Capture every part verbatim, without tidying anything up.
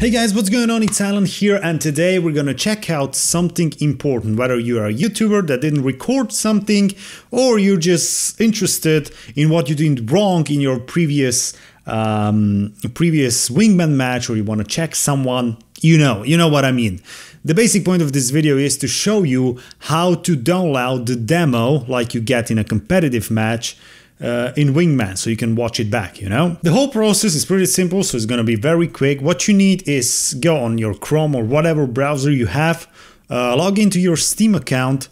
Hey guys, what's going on? It's Alan here, and today we're gonna check out something important, whether you're a YouTuber that didn't record something or you're just interested in what you did wrong in your previous um, previous Wingman match, or you want to check someone, you know, you know what I mean. The basic point of this video is to show you how to download the demo like you get in a competitive match Uh, in Wingman, so you can watch it back, you know? The whole process is pretty simple, so it's gonna be very quick. What you need is go on your Chrome or whatever browser you have, uh, log into your Steam account,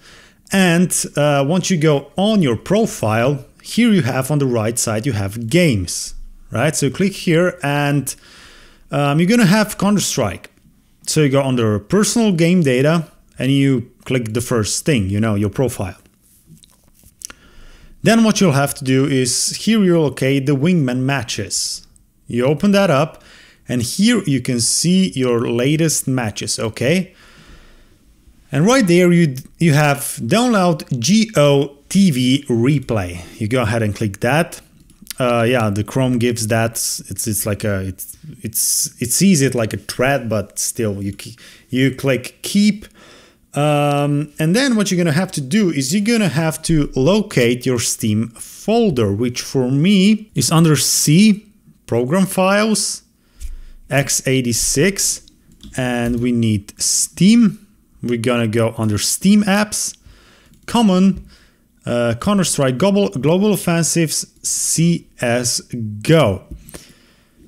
and uh, once you go on your profile, here you have on the right side, you have games, right? So you click here and um, you're gonna have Counter Strike. So you go under personal game data and you click the first thing, you know, your profile. Then what you'll have to do is here you locate the Wingman matches. You open that up and here you can see your latest matches, okay? And right there you you have download G O T V replay. You go ahead and click that. Uh, yeah, the Chrome gives that. It's it's like a it's it's it sees it like a thread, but still you you click keep. Um, and then what you're gonna have to do is you're gonna have to locate your Steam folder, which for me is under C, program files, x eighty-six, and we need Steam. We're gonna go under Steam apps, common, uh, Counter Strike global, global offensives, C S G O.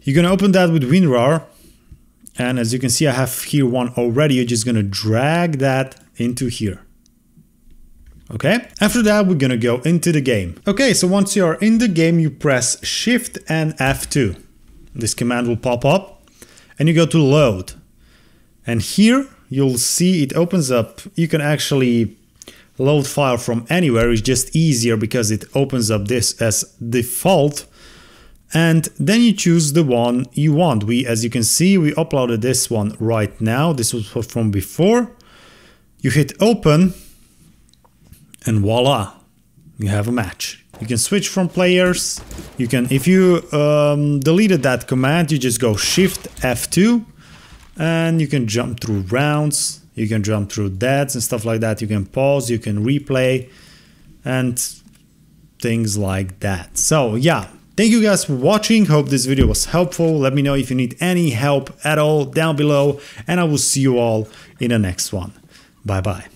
You're gonna open that with WinRAR. And as you can see, I have here one already. You're just gonna drag that into here. Okay, after that, we're gonna go into the game. Okay, so once you are in the game, you press Shift and F two. This command will pop up and you go to load. And here you'll see it opens up. You can actually load file from anywhere. It's just easier because it opens up this as default. And then you choose the one you want. We, as you can see, we uploaded this one right now. This was from before. You hit open and voila, you have a match. You can switch from players. You can, if you um, deleted that command, you just go Shift F two and you can jump through rounds. You can jump through deaths and stuff like that. You can pause, you can replay and things like that. So yeah. Thank you guys for watching. Hope this video was helpful. Let me know if you need any help at all down below, and I will see you all in the next one. Bye bye.